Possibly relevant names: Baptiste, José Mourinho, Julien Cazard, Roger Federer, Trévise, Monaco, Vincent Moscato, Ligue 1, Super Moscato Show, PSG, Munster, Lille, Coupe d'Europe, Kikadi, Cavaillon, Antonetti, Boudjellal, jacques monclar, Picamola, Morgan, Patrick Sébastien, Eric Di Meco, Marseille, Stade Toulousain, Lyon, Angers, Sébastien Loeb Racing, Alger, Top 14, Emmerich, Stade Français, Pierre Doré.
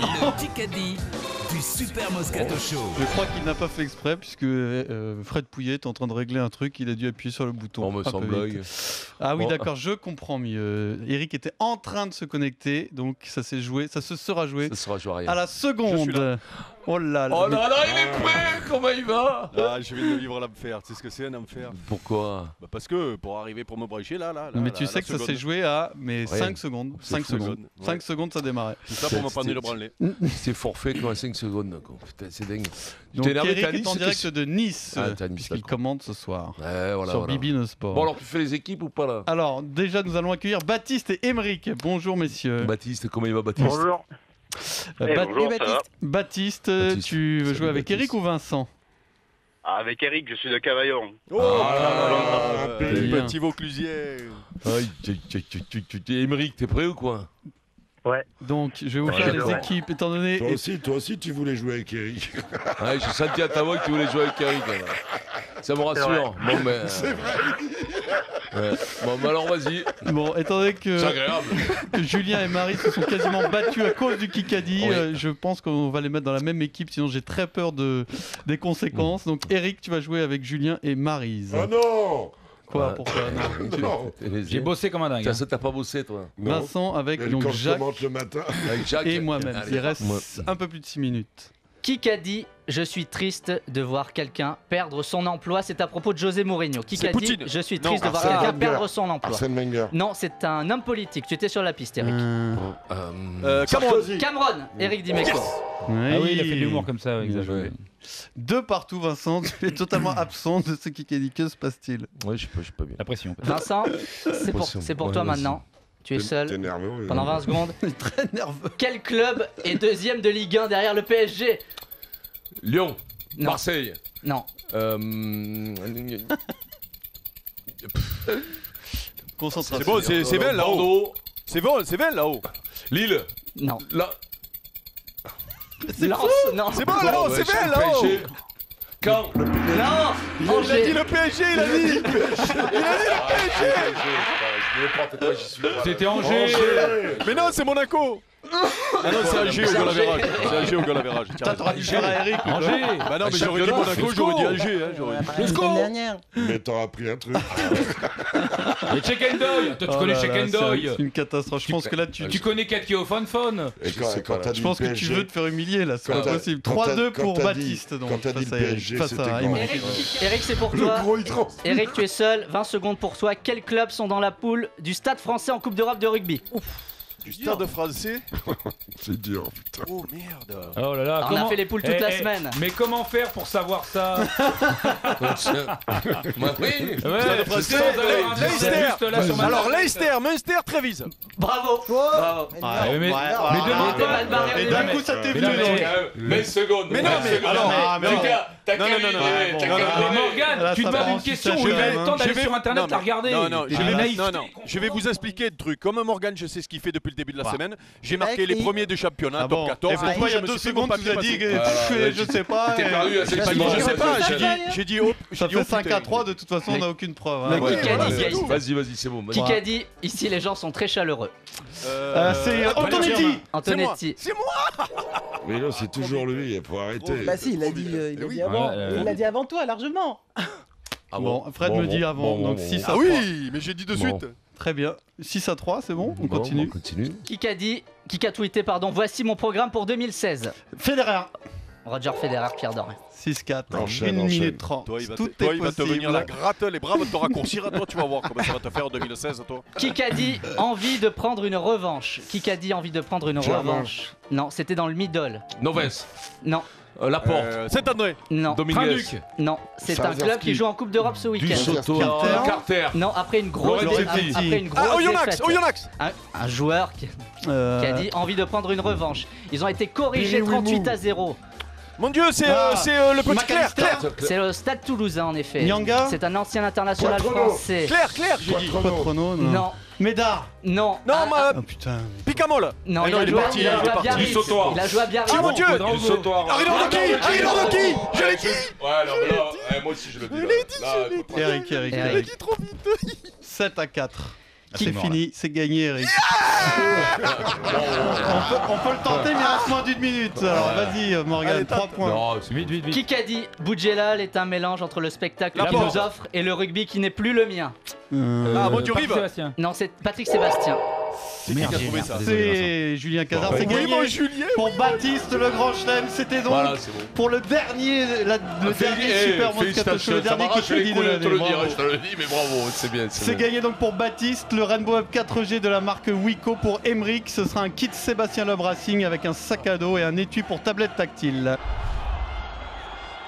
Le Kikadi du Super Moscato Show. Je crois qu'il n'a pas fait exprès puisque Fred Pouillet est en train de régler un truc, il a dû appuyer sur le bouton. On me semble. Ah oui, d'accord, je comprends mieux. Eric était en train de se connecter, donc ça s'est joué, ça se sera joué à la seconde. Là. Oh là là. Oh là là, il est prêt, comment il va? Ah, je vais le vivre à l'enfer. Tu sais ce que c'est un enfer? Pourquoi? Bah parce que pour arriver pour me brancher là. Mais tu sais que ça s'est joué à 5 secondes. 5 secondes. 5 secondes, ça démarrait. C'est ça pour me prendre le branlé. C'est forfait quoi, 5 secondes. C'est dingue. Donc Eric est en direct de Nice, puisqu'il commande ce soir sur Bibine Sport. Bon alors tu fais les équipes ou pas là? Alors déjà nous allons accueillir Baptiste et Emmerich. Bonjour messieurs. Baptiste, comment il va Baptiste? Bonjour. Baptiste, tu veux jouer avec Eric ou Vincent? Avec Eric, je suis de Cavaillon. Oh, petit Vauclusier. Emmerich, t'es prêt ou quoi? Ouais. Donc, je vais vous faire les équipes, étant donné... Toi aussi, tu voulais jouer avec Eric. Ouais, je sentais à ta voix que tu voulais jouer avec Eric. Alors. Ça me rassure. Bon, mais... C'est vrai. Ouais. Bon, bah alors vas-y. Bon, étant donné que Julien et Marie se sont quasiment battus à cause du Kikadi, je pense qu'on va les mettre dans la même équipe, sinon j'ai très peur des conséquences. Donc Eric, tu vas jouer avec Julien et Maryse. Oh non! Quoi, pourquoi non? J'ai bossé comme un dingue. T'as pas bossé toi? Non. Vincent avec donc, Jacques, le matin. Avec Jacques et moi-même. Il reste un peu plus de 6 minutes. Kikadi, je suis triste de voir quelqu'un perdre son emploi. C'est à propos de José Mourinho. Kikadi, je suis triste de voir quelqu'un perdre son emploi. Non, c'est un homme politique. Tu étais sur la piste, Eric. Cameron, Eric Di Meco. Oui. Ah oui, il a fait de l'humour comme ça. Avec deux partout, Vincent. Tu es totalement absent de ce Kikadi. Que se passe-t-il? Oui, je sais pas bien. La pression. Vincent, c'est pour toi maintenant. Tu es seul nerveux, pendant 20 secondes. Très nerveux. Quel club est deuxième de Ligue 1 derrière le PSG? Lyon. Non. Marseille. Non. Concentration. C'est bon, c'est belle là-haut. C'est bon, c'est belle là-haut. Lille. Non. Là. C'est bon là-haut, c'est belle là-haut. Quand le PSG. Non, Angers. Il a dit le PSG, il a dit. Il a dit le PSG. C'était Angers. Mais non, c'est Monaco. Ah non, c'est Alger au goal-average. C'est Alger au goal-average. T'as traduit à Eric. Angers. Bah non, mais j'aurais dit Monaco, j'aurais dit Alger. Le score. Mais t'auras appris un truc. Mais Check and Doy. Toi, tu connais Check and Doy. C'est une catastrophe. Je pense que là, tu connais Katkio Fanfone. Je pense que tu veux te faire humilier là. C'est pas possible. 3-2 pour Baptiste. Quand t'as dit PSG, c'était grand. Eric, c'est pour toi. Eric, tu es seul. 20 secondes pour toi. Quels clubs sont dans la poule du Stade Français en Coupe d'Europe de rugby? Ouf. Du Stade Français. C'est dur, putain. Oh merde. Oh là là. On a fait les poules toute la semaine. Mais comment faire pour savoir ça? Alors Leicester, Munster, Trévise. Bravo. Mais demande pas. Et d'un coup ça t'est venu. Mais seconde. Mais non mais t'as qu'à Morgan, tu te demandes une question où il a le temps d'aller sur internet la regarder. Non. Je vais vous expliquer le truc. Comme Morgan, je sais ce qu'il fait depuis le début de la semaine. J'ai marqué les premiers du championnat, Top 14. Et pourquoi il y a 2 secondes tu as dit je sais pas? Je sais pas. J'ai dit ça fait 5-3 de toute façon, on n'a aucune preuve. Vas-y, c'est bon. Kikadi, ici les gens sont très chaleureux. C'est Antonetti. C'est moi. Mais non, c'est toujours lui, il faut arrêter. Bah si, il l'a dit avant. Il l'a dit avant toi, largement. Ah bon, Fred me dit avant, donc 6 à 3. Ah oui, mais j'ai dit de suite. Très bien. 6 à 3, c'est bon, on continue. Kika tweeté, pardon, voici mon programme pour 2016. Federer. Roger Federer, Pierre Doré. 6-4, 1 minute 30. Toi, il va te venir la gratte, les bras vont te raccourcir à toi, tu vas voir comment ça va te faire en 2016 à toi. Kikadi, envie de prendre une revanche. Kikadi, envie de prendre une revanche. Non, c'était dans le middle. Novice. Non. La Porte. Saint-André. Non. Dominique. Non. C'est un club qui joue en Coupe d'Europe ce week-end. Carter. Non. Après une grosse. Oyonnax. Un joueur qui a dit envie de prendre une revanche. Ils ont été corrigés 38-0. Mon Dieu, c'est le petit Claire. C'est le Stade Toulousain en effet. Nyanga. C'est un ancien international français. Claire, j'ai dit. Non. Médard. Non, putain. Picamola. Non, il est parti. Il a joué à Biarritz. Ah mon Dieu. Arrive-en de qui? Je l'ai dit. Ouais, alors là, moi aussi je le dis. Eric. Je l'ai dit trop vite. 7 à 4. Kick fini, c'est gagné, Eric. On peut le tenter, mais reste moins d'une minute. Alors vas-y, Morgan. Allez, 3 points. Non, c'est vite. Kikadi, Boudjellal est un mélange entre le spectacle qu'il nous offre et le rugby qui n'est plus le mien. Sébastien. Non, c'est Patrick Sébastien. C'est qui a trouvé ça? C'est Julien Cazard. C'est gagné pour Baptiste, le grand chelem. C'était donc pour le dernier, le dernier super Moscato Show, le dernier qui fait je te le dis, mais bravo, c'est bien. C'est gagné donc pour Baptiste, le Rainbow Up 4G de la marque Wiko pour Emmerich. Ce sera un kit Sébastien Loeb Racing avec un sac à dos et un étui pour tablette tactile.